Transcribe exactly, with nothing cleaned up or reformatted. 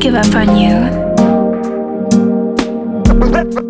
Give up on you.